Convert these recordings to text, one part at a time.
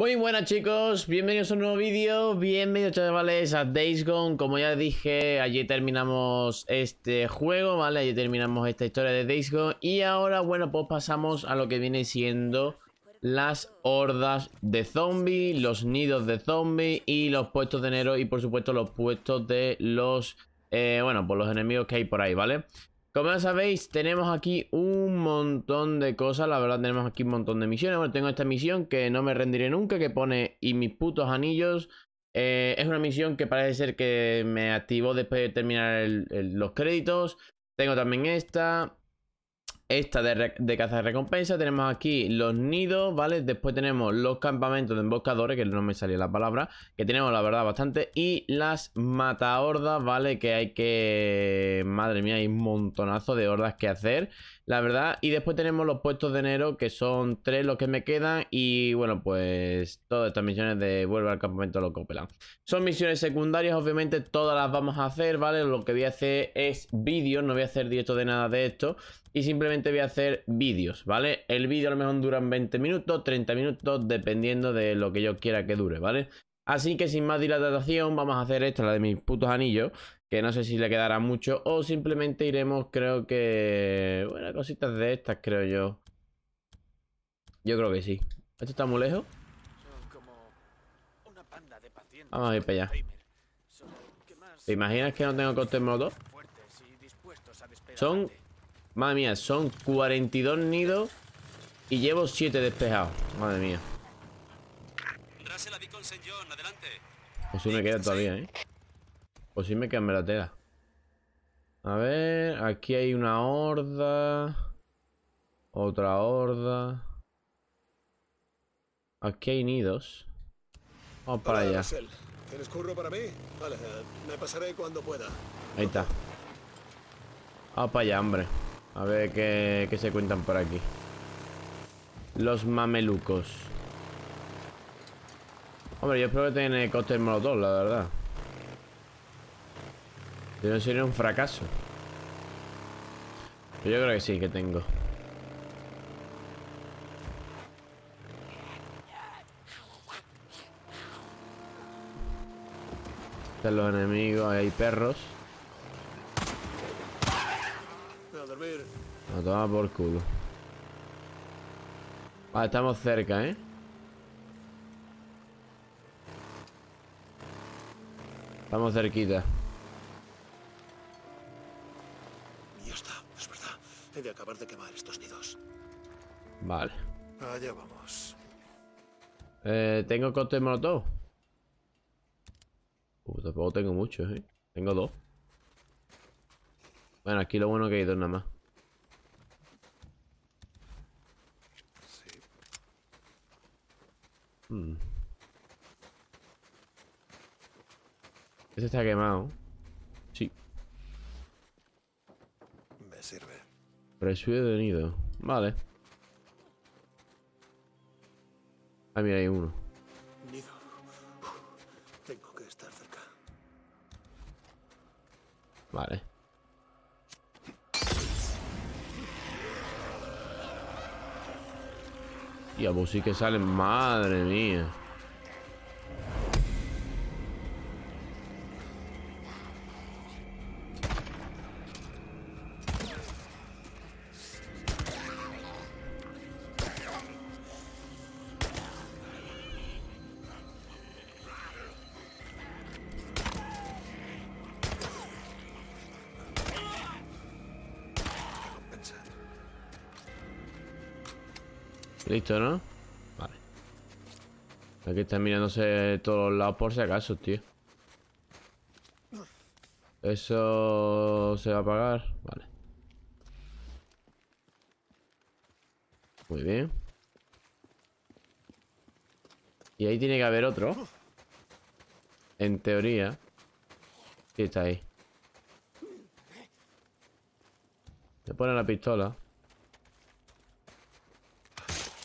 Muy buenas, chicos, bienvenidos a un nuevo vídeo, bienvenidos, chavales, a Days Gone. Como ya dije, allí terminamos este juego, ¿vale? Allí terminamos esta historia de Days Gone. Y ahora, bueno, pues pasamos a lo que viene siendo las hordas de zombies, los nidos de zombies y los puestos de enero. Y por supuesto los puestos de los, bueno, pues los enemigos que hay por ahí, ¿vale? Como ya sabéis, tenemos aquí un montón de cosas, la verdad tenemos aquí un montón de misiones. Bueno, tengo esta misión que no me rendiré nunca, que pone "y mis putos anillos". Es una misión que parece ser que me activó después de terminar los créditos. Tengo también esta de caza recompensa. Tenemos aquí los nidos, ¿vale? Después tenemos los campamentos de emboscadores, que no me salía la palabra, que tenemos la verdad bastante, y las matahordas, ¿vale? Que hay que... madre mía, hay un montonazo de hordas que hacer, la verdad. Y después tenemos los puestos de enero, que son 3 los que me quedan. Y bueno, pues todas estas misiones de vuelve al campamento de los Copeland son misiones secundarias, obviamente todas las vamos a hacer, ¿vale? Lo que voy a hacer es vídeos, no voy a hacer directo de nada de esto, y simplemente voy a hacer vídeos, ¿vale? El vídeo a lo mejor duran 20 minutos, 30 minutos, dependiendo de lo que yo quiera que dure, ¿vale? Así que sin más dilatación, vamos a hacer esta, la de mis putos anillos, que no sé si le quedará mucho, o simplemente iremos, creo que... bueno, cositas de estas, creo yo. Yo creo que sí. ¿Esto está muy lejos? Vamos a ir para allá. ¿Te imaginas que no tengo coste en moto? Son... madre mía, son 42 nidos y llevo 7 despejados. Madre mía. Pues sí me queda todavía, ¿eh? Pues sí me queda en la tela. A ver, aquí hay una horda. Otra horda. Aquí hay nidos. Vamos para allá. ¿Tienes curro para mí? Vale, me pasaré cuando pueda. Ahí está. Vamos para allá, hombre. A ver qué se cuentan por aquí. Los mamelucos. Hombre, yo espero que tengan cóctel molotov, la verdad. Si no sería un fracaso. Pero yo creo que sí, que tengo. Están los enemigos, ahí hay perros. A tomar por culo. Vale, estamos cerca, ¿eh? Estamos cerquita. Mierda, es verdad. He de acabar de quemar estos nidos. Vale. Allá vamos. ¿Tengo cóctel molotov? Tampoco tengo muchos, ¿eh? Tengo 2. Bueno, aquí lo bueno que hay 2 nada más. Este está quemado. Sí. Me sirve. Presuido de nido. Vale. Ah, mira, hay uno. Nido. Tengo que estar cerca. Vale. Y a vos sí que salen, madre mía. Listo, ¿no? Vale. Aquí están mirándose de todos lados por si acaso, tío. Eso se va a apagar. Vale. Muy bien. Y ahí tiene que haber otro. En teoría. Sí, está ahí. Se pone la pistola.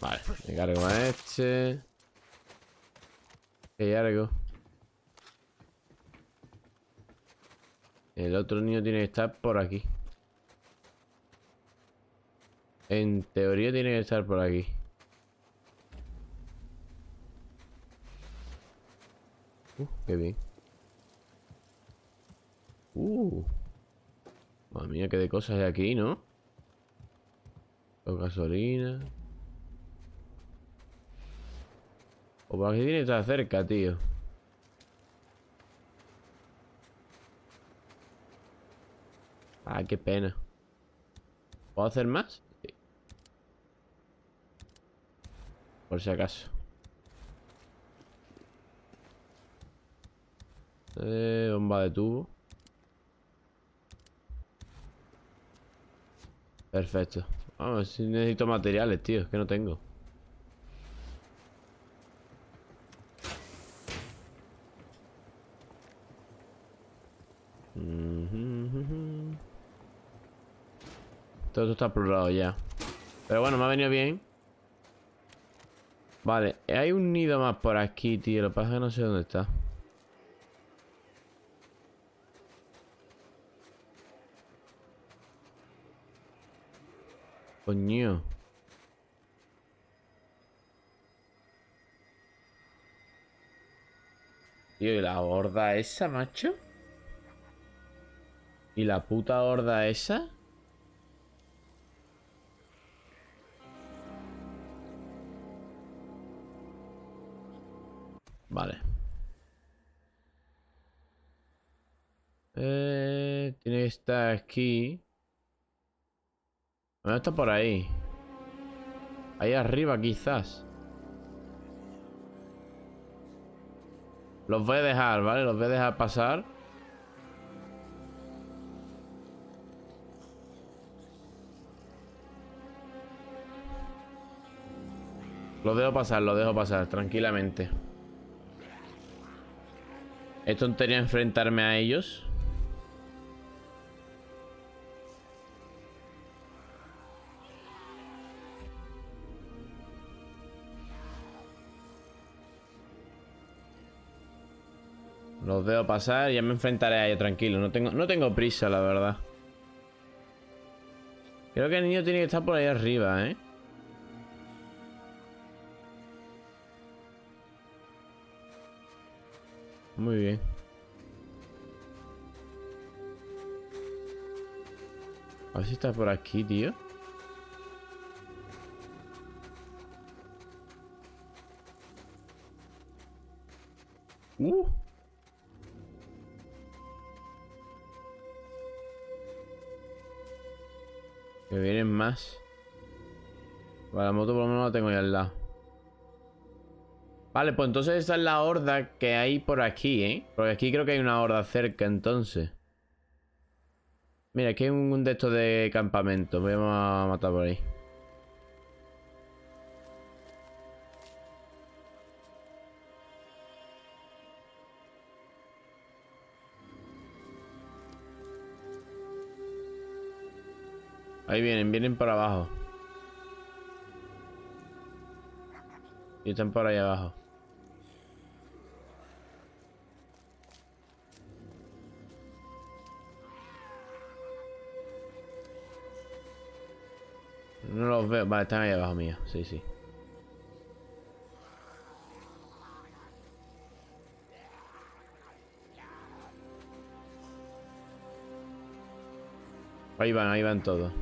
Vale, me cargo a este. Me cargo. El otro niño tiene que estar por aquí. En teoría tiene que estar por aquí. Qué bien. Madre mía, qué de cosas hay aquí, ¿no? Gasolina. O para que tiene que estar cerca, tío. Ay, qué pena. ¿Puedo hacer más? Sí. Por si acaso. Bomba de tubo. Perfecto. Vamos, si necesito materiales, tío. Es que no tengo. Todo esto está explorado ya. Pero bueno, me ha venido bien. Vale, hay un nido más por aquí, tío. Lo que pasa es que no sé dónde está. Coño. Tío, ¿y la horda esa, macho? ¿Y la puta horda esa? Vale. Tiene que estar aquí. No está por ahí. Ahí arriba, quizás. Los voy a dejar, ¿vale? Los voy a dejar pasar. Los dejo pasar, tranquilamente. Es tontería enfrentarme a ellos. Los dejo pasar, ya me enfrentaré a ellos, tranquilo. No tengo prisa, la verdad. Creo que el niño tiene que estar por ahí arriba, ¿eh? Muy bien. A ver si está por aquí, tío. Que vienen más. Vale, la moto por lo menos la tengo ya al lado. Vale, pues entonces esa es la horda que hay por aquí, ¿eh? Porque aquí creo que hay una horda cerca, entonces. Mira, aquí hay un de estos de campamento. Voy a matar por ahí. Ahí vienen, vienen para abajo. Y están por ahí abajo. No los veo. Vale, están ahí abajo mío. Sí, sí. Ahí van todos.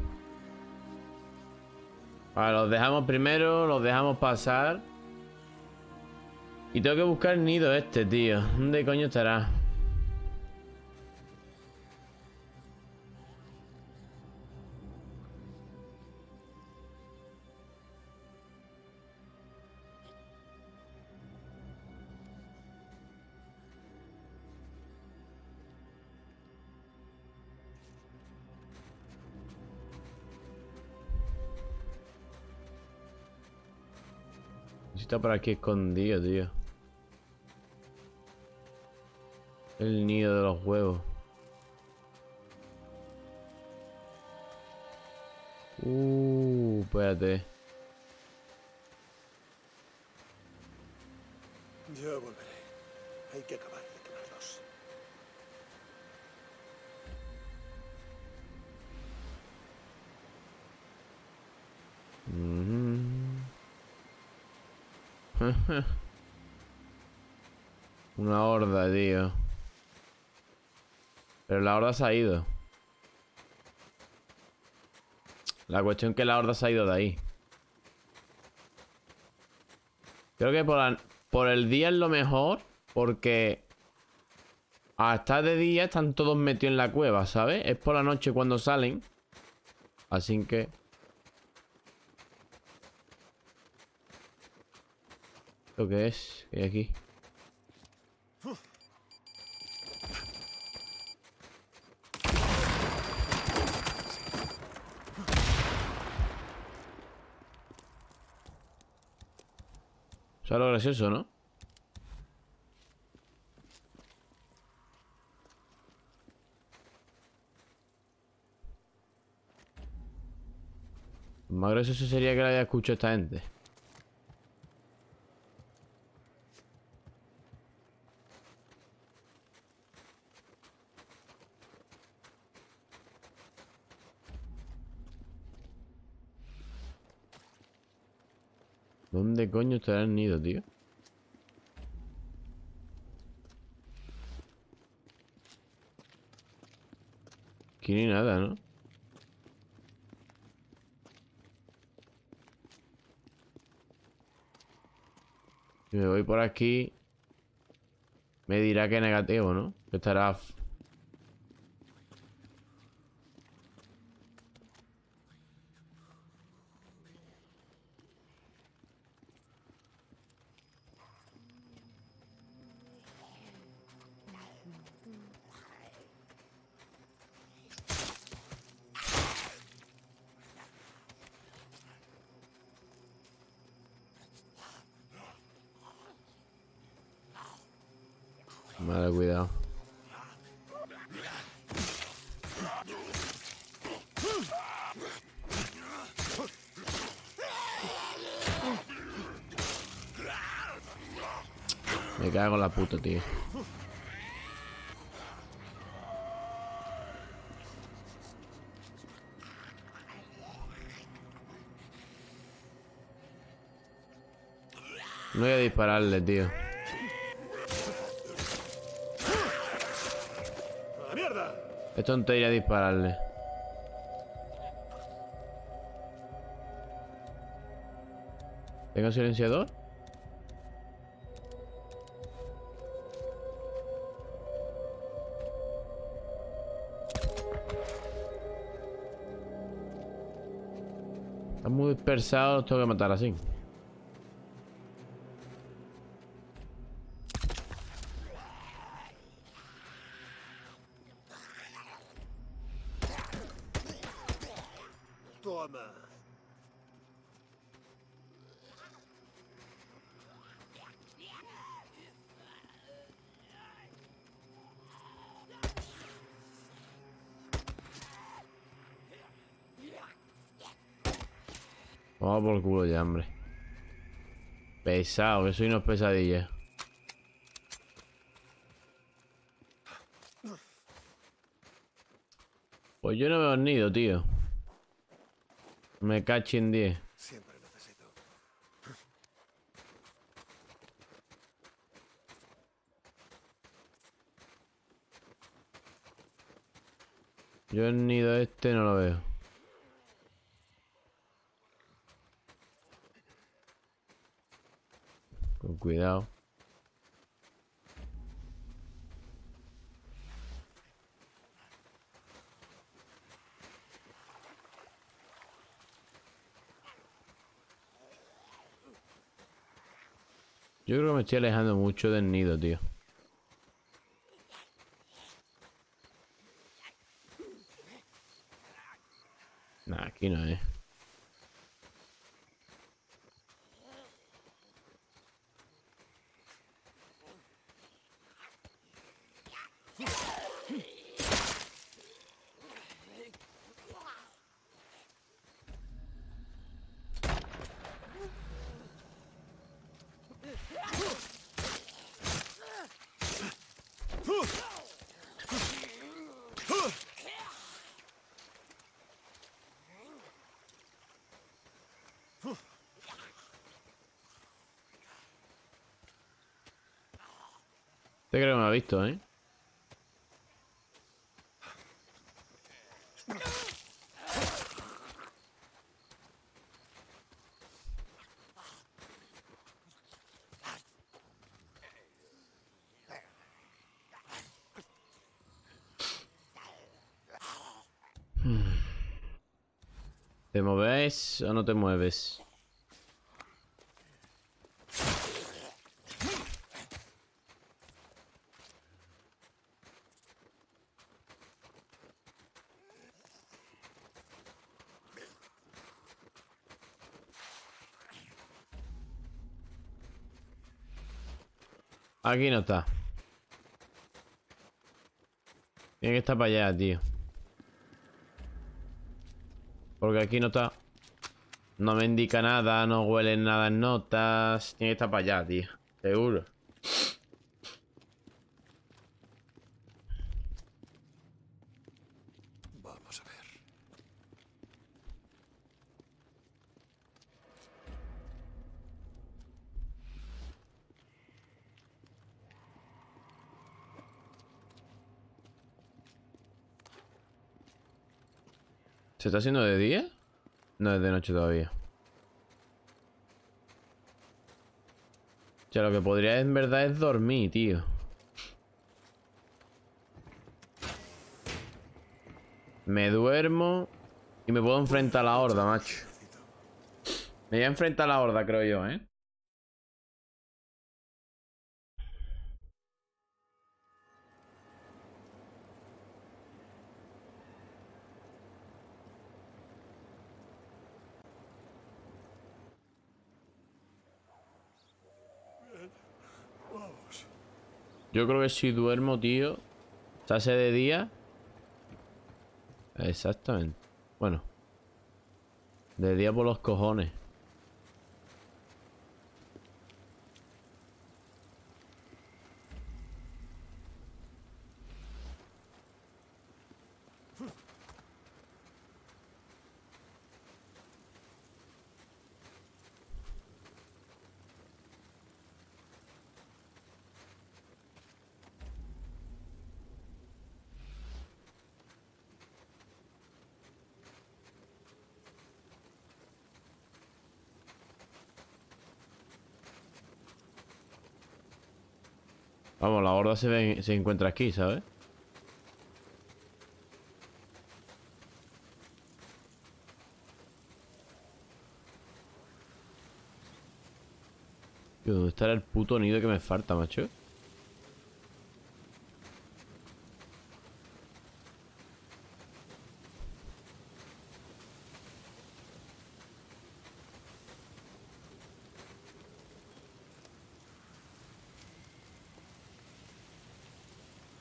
Vale, los dejamos primero, los dejamos pasar. Y tengo que buscar el nido este, tío. ¿Dónde coño estará? Está por aquí escondido, tío. El nido de los huevos. Espérate. Yo volveré. Hay que acabar de quemarlos. Una horda, tío. Pero la horda se ha ido. La cuestión es que la horda se ha ido de ahí. Creo que por el día es lo mejor, porque hasta de día están todos metidos en la cueva, ¿sabes? Es por la noche cuando salen. Así que... ¿Esto qué es? ¿Qué hay aquí? O sea, lo gracioso, ¿no? Lo más gracioso sería que la haya escuchado esta gente. ¿Dónde coño estará el nido, tío? Aquí ni nada, ¿no? Si me voy por aquí, me dirá que es negativo, ¿no? Que estará... Vale, cuidado. Me cago en la puta, tío. No voy a dispararle, tío. Es tontería dispararle. ¿Tengo silenciador? Están muy dispersados, los tengo que matar así. Vamos por el culo ya, hombre. Pesado, eso y no es pesadilla. Pues yo no veo el nido, tío. Me cacho en 10. Siempre necesito. Yo el nido este no lo veo. Con cuidado. Yo creo que me estoy alejando mucho del nido, tío. Nah, aquí no es. Este creo que me ha visto, ¿eh? ¿Te mueves o no te mueves? Aquí no está. Tiene que estar para allá, tío. Porque aquí no está. No me indica nada, no huelen nada en notas. Tiene que estar para allá, tío. Seguro. Vamos a ver. ¿Se está haciendo de día? No, es de noche todavía. O sea, lo que podría en verdad es dormir, tío. Me duermo y me puedo enfrentar a la horda, macho. Me voy a enfrentar a la horda, creo yo, ¿eh? Yo creo que si duermo, tío, se hace de día. Exactamente. Bueno, de día por los cojones. Vamos, la horda se encuentra aquí, ¿sabes? Tío, ¿dónde estará el puto nido que me falta, macho?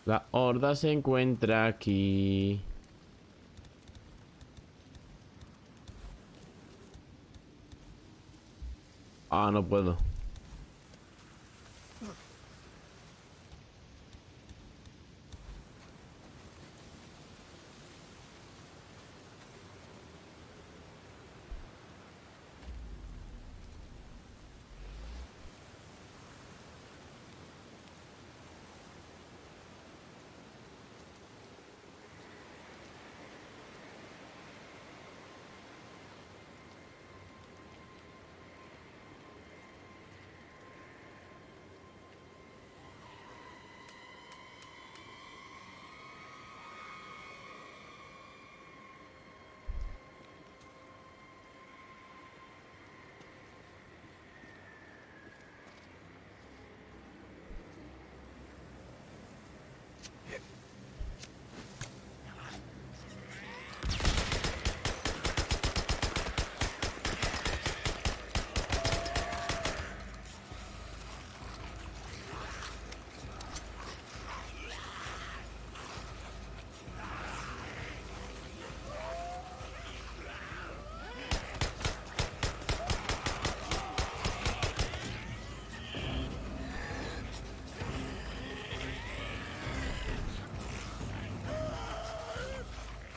La horda se encuentra aquí. Ah, no puedo.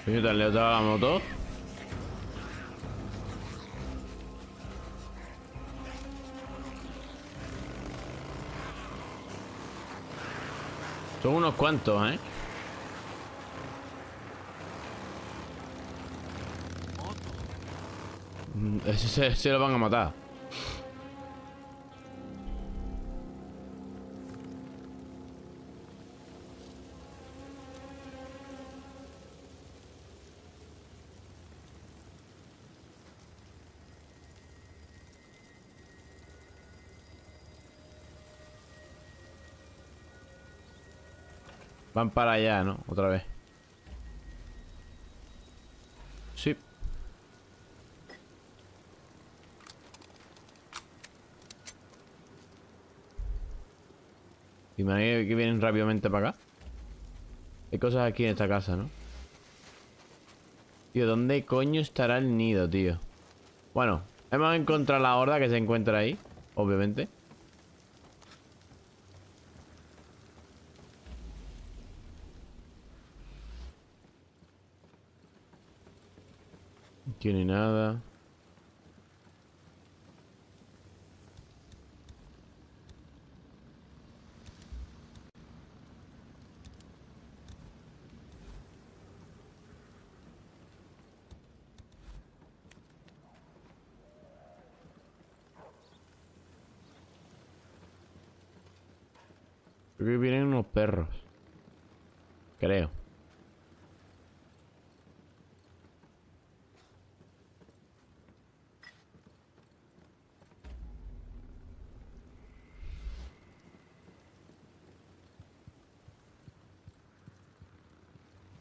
¿Qué tal le otra la moto? Son unos cuantos, ¿eh? Eso se lo van a matar. Van para allá, ¿no? Otra vez. Sí. Imagínate que vienen rápidamente para acá. Hay cosas aquí en esta casa, ¿no? Tío, ¿dónde coño estará el nido, tío? Bueno, hemos encontrado la horda que se encuentra ahí, obviamente. Aquí ni nada. Creo que vienen unos perros. Creo.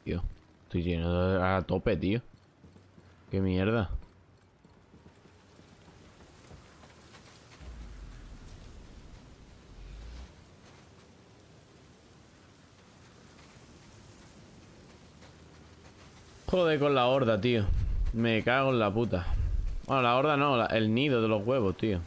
Tío, estoy lleno a tope, tío. Qué mierda. Joder con la horda, tío. Me cago en la puta. Bueno, la horda no, el nido de los huevos, tío.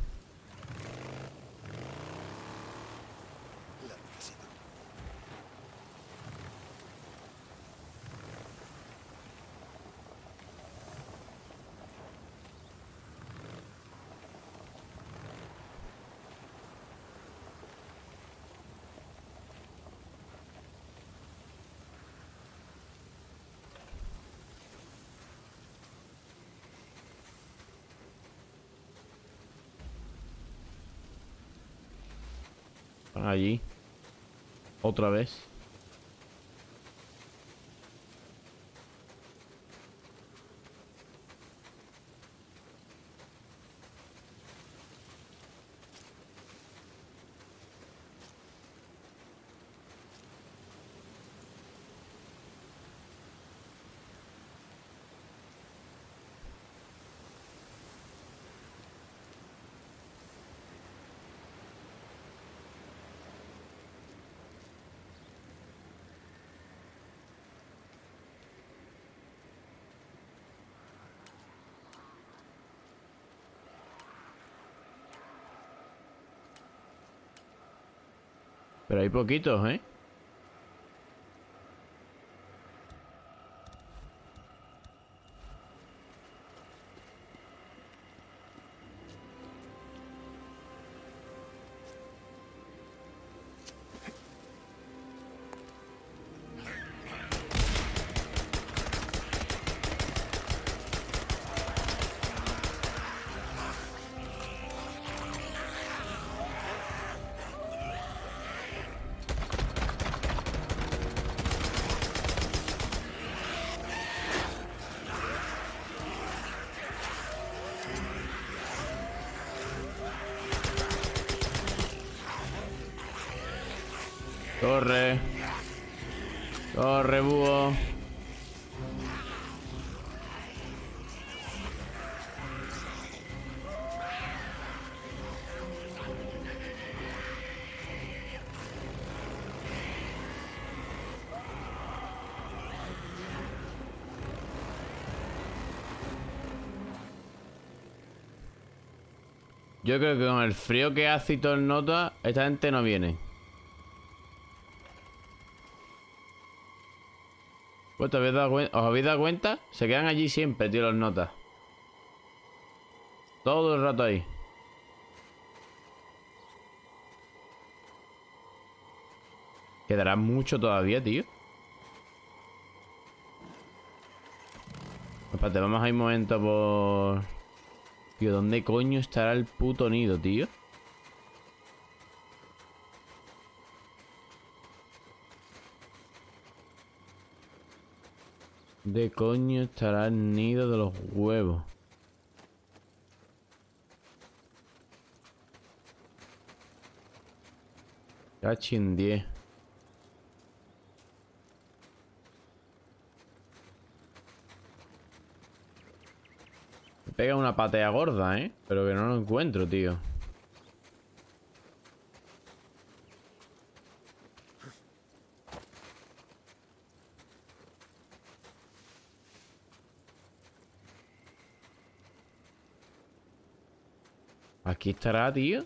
Allí. Otra vez. Pero hay poquitos, ¿eh? Corre. Corre, búho. Yo creo que con el frío que hace y todo el nota, esta gente no viene. ¿Os habéis dado cuenta? Se quedan allí siempre, tío, los notas. Todo el rato ahí. Quedará mucho todavía, tío. Espérate, vamos a ir un momento por... Tío, ¿dónde coño estará el puto nido, tío? ¿Dónde coño estará el nido de los huevos? Cachín 10. Me pega una patea gorda, ¿eh? Pero que no lo encuentro, tío. ¿Aquí estará, tío?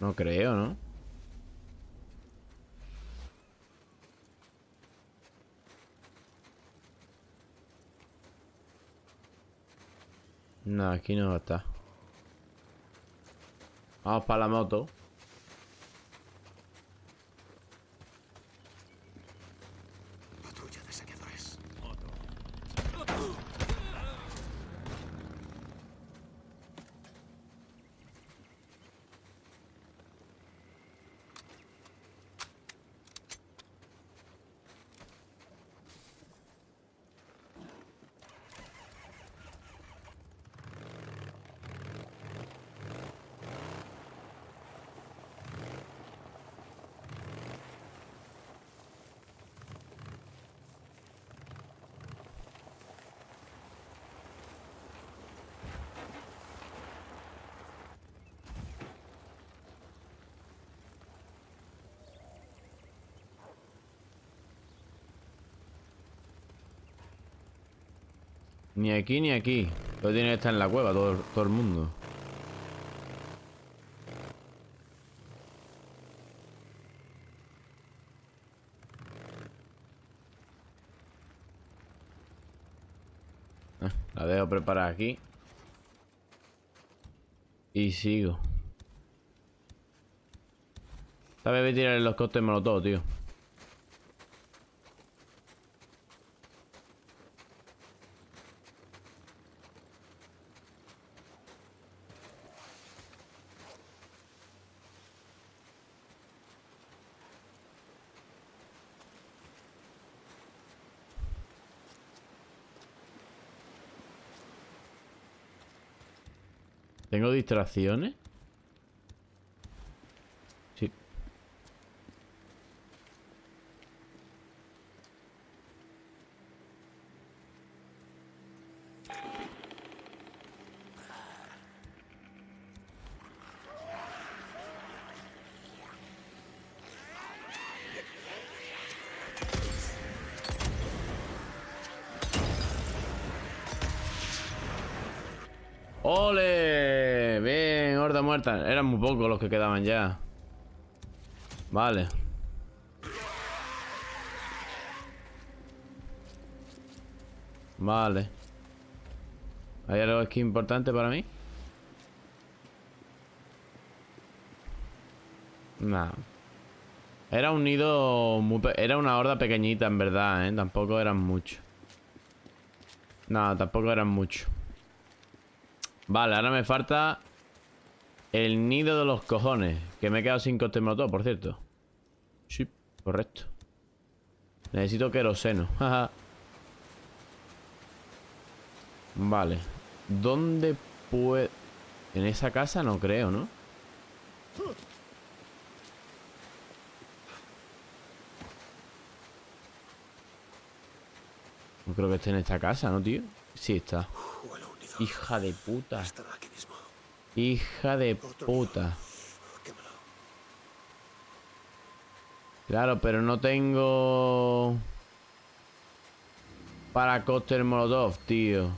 No creo, ¿no? No, aquí no está. Vamos para la moto. Patrulla de saqueadores. Ni aquí, ni aquí. Todo tiene que estar en la cueva, todo el mundo. La dejo preparada aquí. Y sigo. Esta vez voy a tirar los costes molotov, tío. ¿Tengo distracciones? Sí. ¡Ole! Horda muerta, eran muy pocos los que quedaban ya. Vale. Vale. ¿Hay algo aquí importante para mí? Nah. Era un nido muy... Era una horda pequeñita, en verdad, ¿eh? Tampoco eran muchos. No, tampoco eran muchos. Vale, ahora me falta... El nido de los cojones. Que me he quedado sin costes molotov, por cierto. Sí, correcto. Necesito queroseno. Vale. ¿Dónde puedo...? En esa casa no creo, ¿no? No creo que esté en esta casa, ¿no, tío? Sí está. Hija de puta. Hija de puta. Claro, pero no tengo... Para cóctel molotov, tío.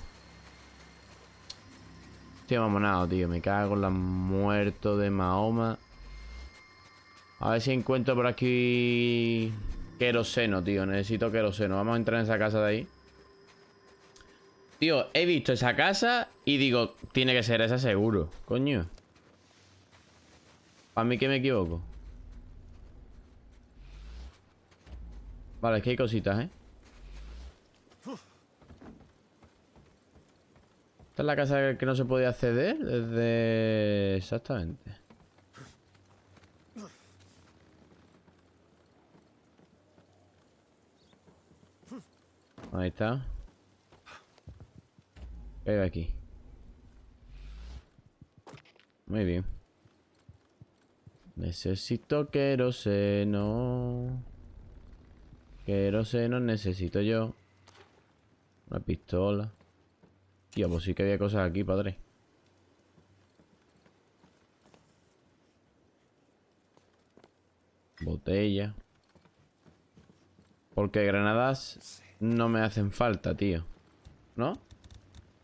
Estoy mamonado, tío. Me cago en la muerto de Mahoma. A ver si encuentro por aquí... Queroseno, tío. Necesito queroseno. Vamos a entrar en esa casa de ahí. Tío, he visto esa casa y digo, tiene que ser esa seguro. Coño. ¿Para mí que me equivoco? Vale, es que hay cositas, ¿eh? Esta es la casa que no se podía acceder desde... Exactamente. Ahí está. Pega aquí. Muy bien. Necesito queroseno. Queroseno necesito yo. Una pistola. Tío, pues sí que había cosas aquí, padre. Botella. Porque granadas no me hacen falta, tío. ¿No?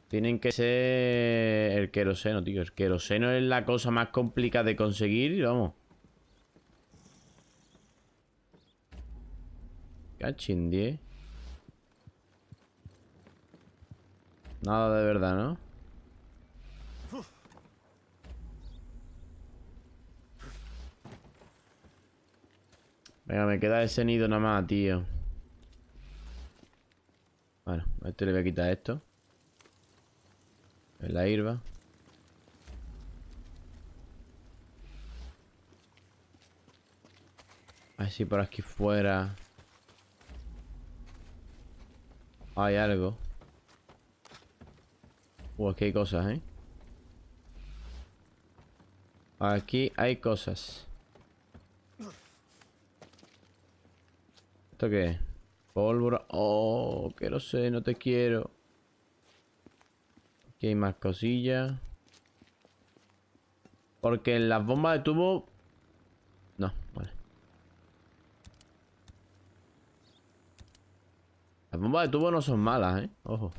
Tienen que ser el queroseno, tío. El queroseno es la cosa más complicada de conseguir y vamos. Cachín, 10. Nada de verdad, ¿no? Venga, me queda ese nido nada más, tío. Bueno, a este le voy a quitar esto. La hierba. A ver si por aquí fuera hay algo. Aquí hay cosas, ¿eh? Aquí hay cosas. ¿Esto qué es? Pólvora. Oh, que no sé, no te quiero. Aquí hay más cosillas. Porque en las bombas de tubo... No, vale. Las bombas de tubo no son malas, ¿eh? Ojo.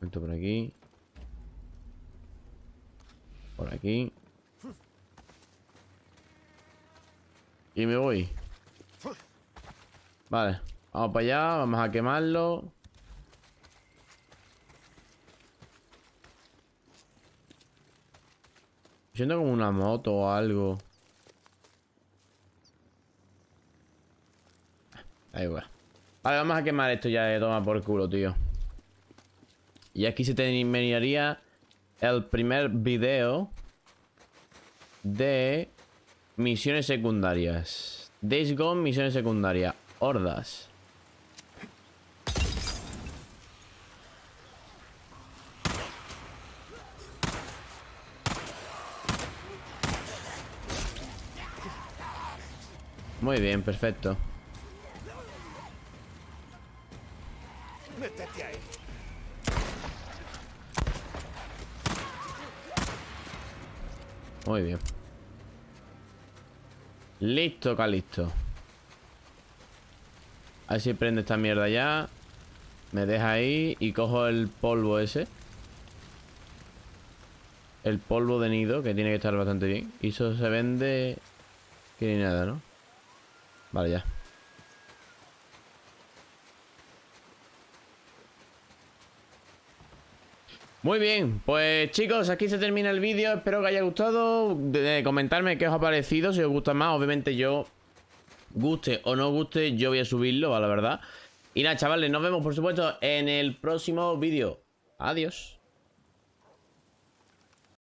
Esto por aquí. Por aquí. Y me voy. Vale. Vamos para allá. Vamos a quemarlo. Siento como una moto o algo. Da igual. Vale, vamos a quemar esto ya de toma por culo, tío. Y aquí se terminaría el primer video de misiones secundarias. Days Gone, misiones secundarias. Hordas. Muy bien, perfecto. Métete ahí. Muy bien. Listo, Calisto. A ver si prende esta mierda ya. Me deja ahí y cojo el polvo ese. El polvo de nido, que tiene que estar bastante bien. Y eso se vende... Que ni nada, ¿no? Vale, ya. Muy bien, pues chicos, aquí se termina el vídeo. Espero que os haya gustado. Comentarme qué os ha parecido, si os gusta más. Obviamente yo, guste o no guste, yo voy a subirlo, la verdad. Y nada, chavales, nos vemos por supuesto en el próximo vídeo. Adiós.